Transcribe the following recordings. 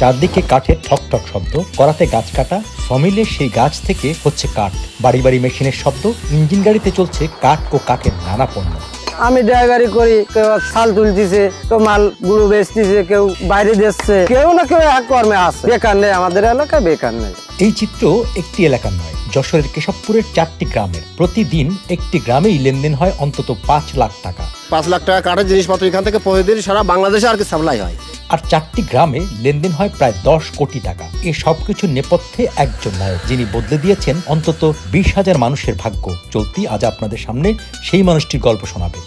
চারদিকে কাঠের ঠক ঠক শব্দ, করাতে গাছ কাটা, সমিলে সেই গাছ থেকে হচ্ছে কাঠ, বাড়ি বাড়ি মেশিনের শব্দ, ইঞ্জিন গাড়িতে চলছে কাঠ ও কাঠের নানা পণ্য। আমি ড্রাইভারি করি, কেউ শাল তুলতেছে, কেউ মাল গুঁড়ো বেচতেছে, কেউ বাইরে যাচ্ছে, কেউ না কেউ এক কর্মে আছে। বেকার নেই আমাদের এলাকায়, বেকার নেই। এই চিত্র একটি এলাকার নয়, যশোরের কেশবপুরের ৪টি গ্রামের। প্রতিদিন একটি গ্রামেই লেনদেন হয় অন্তত ৫ লাখ টাকা। ৫ লাখ টাকা কাঠের জিনিসপত্র এখান থেকে প্রতিদিন সারা বাংলাদেশে আর কি সাপ্লাই হয়। আর ৪টি গ্রামে লেনদেন হয় প্রায় ১০ কোটি টাকা। এ সবকিছুর নেপথ্যে একজন নায়ক, যিনি বদলে দিয়েছেন অন্তত ২০,০০০ মানুষের ভাগ্য। চলতি আজ আপনাদের সামনে সেই মানুষটির গল্প শোনাবে।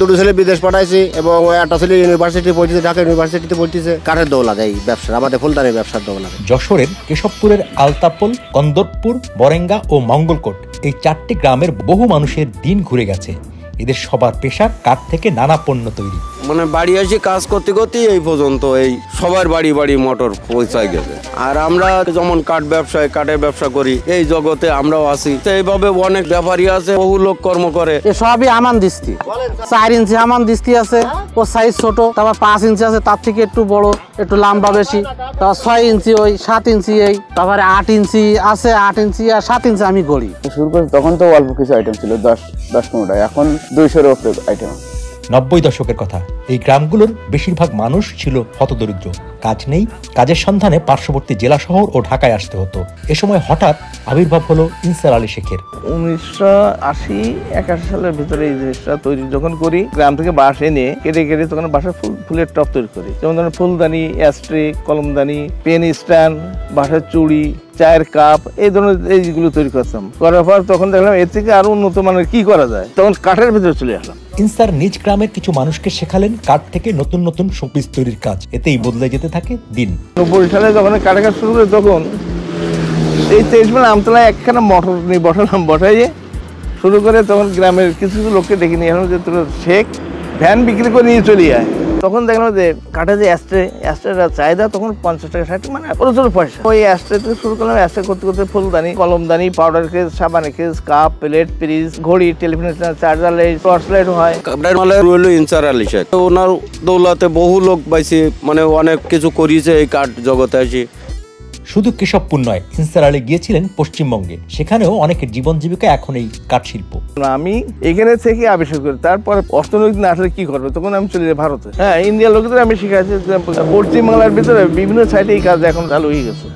দুটো ছেলে বিদেশ পাঠাইছি এবং একটা ছেলে ইউনিভার্সিটি পড়তেছে, ঢাকা ইউনিভার্সিটিতে পড়তেছে। কাঠের দৌলা যায় ব্যবসা, আমাদের ফুলদানি ব্যবসার দৌলা। যশোরের কেশবপুরের আলতাপল, কন্দরপুর, বরেঙ্গা ও মঙ্গলকোট, এই ৪টি গ্রামের বহু মানুষের দিন ঘুরে গেছে। এদের সবার পেশা কাঠ থেকে নানা পণ্য তৈরি। মানে বাড়ি আসি কাজ করতে করতে এই পর্যন্ত এই সবার বাড়ি বাড়ি মোটর পৌঁছায় গেছে। আর আমরা যেমন কাঠের ব্যবসা করি, এই জগতে আমরাও আছি। এইভাবে অনেক ব্যাপারী আছে, বহু লোক কর্ম করে। সবই আমান দৃষ্টি, ৪ ইঞ্চি আমান দৃষ্টি আছে, ও সাইজ ছোট। তারপর ৫ ইঞ্চি আছে, তার থেকে একটু বড়, একটু লম্বা বেশি। তারপর ৬ ইঞ্চি, ওই 7 ইঞ্চি, এই তারপরে 8 ইঞ্চি আছে। 8 ইঞ্চি আর 7 ইঞ্চি আমি গড়ি শুরু করি। তখন তো অল্প কিছু আইটেম ছিল, ১০-১৫টা। এখন ২০০-এর উপরে আইটেম। ৯০ দশকের কথা। এই গ্রামগুলোর বেশিরভাগ মানুষ ছিল হতদরিদ্র। কাজ নেই, কাজের সন্ধানে পার্শ্ববর্তী জেলা শহর ও ঢাকায় আসতে হতো। এ সময় হঠাৎ আবির্ভাব হলো ইনসার আলী শেখের। ১৯৮০-৮১ সালের ভিতরে এই জিনিসটা তৈরি যখন করি, গ্রাম থেকে বাঁশ এনে কেটে কেটে তখন বাঁশের ফুলের টপ তৈরি করি। যেমন ধরেন ফুলদানি, অ্যাস্ট্রে, কলমদানি, পেন স্ট্যান্ড, বাঁশের চুড়ি, চায়ের কাপ, এই ধরনের এইগুলো তৈরি করতাম। করার পর তখন দেখলাম এর থেকে আরো উন্নত মানের কি করা যায়, তখন কাঠের ভিতরে চলে আসলাম। ইনসার নিজ গ্রামের কিছু মানুষকে শেখালেন কাঠ থেকে নতুন নতুন শোপিস তৈরির কাজ। এতেই বদলে যেতে থাকে দিন। ৯০ সালে যখন কাঠে কাজ শুরু করে, তখন এই ২৩ বেলা আমতলায় একখানা মোটর নিয়ে বসালাম। বসাইয়ে শুরু করে তখন গ্রামের কিছু কিছু লোককে ডেকে নিয়ে আসলাম যে তোরা শেখ, ভ্যান বিক্রি করে নিয়ে চলে যায়। তখন দেখলাম যে কাঠের যে অ্যাস্ট্রের চাহিদা তখন ৫০ টাকা ৬০, মানে প্রচুর পয়সা। ওই অ্যাস্ট্রে থেকে শুরু করলাম। অ্যাস্ট্রে করতে করতে ফুলদানি, কলমদানি, পাউডার কেস, সাবানের কেস, কাপ, প্লেট, ফ্রিজ, ঘড়ি, telephone charger light, torch light হয়। ইনসার আলী শেখ, ওনার দৌলাতে বহু লোক পাইছি, মানে অনেক কিছু করিয়েছে এই কাঠ জগতে। আসি শুধু কেশবপুর নয়, ইনসার আলী গিয়েছিলেন পশ্চিমবঙ্গে। সেখানেও অনেকের জীবন জীবিকা এখন এই কাঠ শিল্প। আমি এখানে থেকে আবিষ্কার করি, তারপরে অর্থনৈতিক না আসলে কি করবে, তখন আমি চলে যাই ভারতে। হ্যাঁ, ইন্ডিয়ার লোকদের আমি শিখাচ্ছি। পশ্চিমবাংলার ভিতরে বিভিন্ন সাইটে এই কাজ এখন চালু হয়ে গেছে।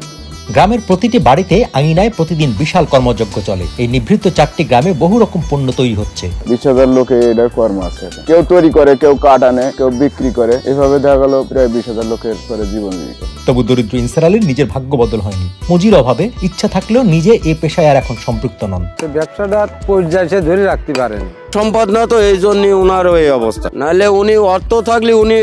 গ্রামের প্রতিটি বাড়িতে আঙিনায় প্রতিদিন বিশাল কর্মযজ্ঞ চলে। এই নিভৃত ৪টি গ্রামে বহু রকম পণ্য তৈরি হচ্ছে। ২০,০০০ লোকে এটার কর্ম আছে। কেউ তৈরি করে, কেউ কাঠ আনে, কেউ বিক্রি করে। এভাবে দেখা গেল প্রায় ২০,০০০ লোকের পরে জীবন জীবিকা। তবু দরিদ্র ইনসার আলীর নিজের ভাগ্য বদল হয়নি। পুঁজির অভাবে ইচ্ছা থাকলেও নিজে এই পেশায় আর এখন সম্পৃক্ত নন। ব্যবসাটা পর্যায়ে ধরে রাখতে পারেন সম্পদ না, তো এই জন্য উনার ওই অবস্থা। নাহলে উনি অর্থ থাকলে উনি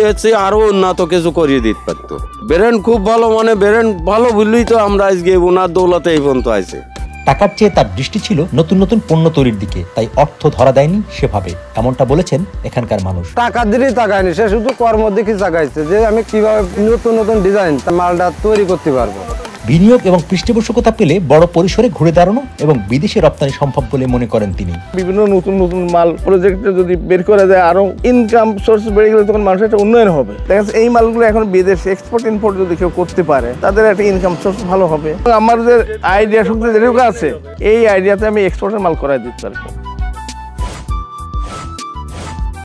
আরো উন্নত কিছু করিয়ে দিতে পারতো। ব্রেন খুব ভালো, মানে ব্রেন ভালো বললেই তো আমরা আজকে ওনার দৌলতে এই পর্যন্ত আছে। টাকার চেয়ে তার দৃষ্টি ছিল নতুন নতুন পণ্য তৈরির দিকে, তাই অর্থ ধরা দেয়নি সেভাবে, এমনটা বলেছেন এখানকার মানুষ। টাকা দিলেই তাকায়নি, সে শুধু কর্ম দেখে তাকাইছে যে আমি কিভাবে নতুন নতুন ডিজাইন মালটা তৈরি করতে পারবো। বিনিয়োগ এবং পৃষ্ঠপোষকতা পেলে বড় পরিসরে ঘুরে দাঁড়ানো এবং বিদেশে রপ্তানি সম্ভব বলে মনে করেন তিনি। বিভিন্ন নতুন নতুন মাল প্রজেক্টে যদি বের করা যায়, আরো ইনকাম সোর্স বেড়ে গেলে তখন মানুষের একটা উন্নয়ন হবে। দেখা যাচ্ছে এই মালগুলো এখন বিদেশে এক্সপোর্ট ইম্পোর্ট যদি কেউ করতে পারে, তাদের একটা ইনকাম সোর্স ভালো হবে। আমার যে আইডিয়া শক্তি যেটুকু আছে, এই আইডিয়াতে আমি এক্সপোর্টের মাল করাই দিতে পারবো।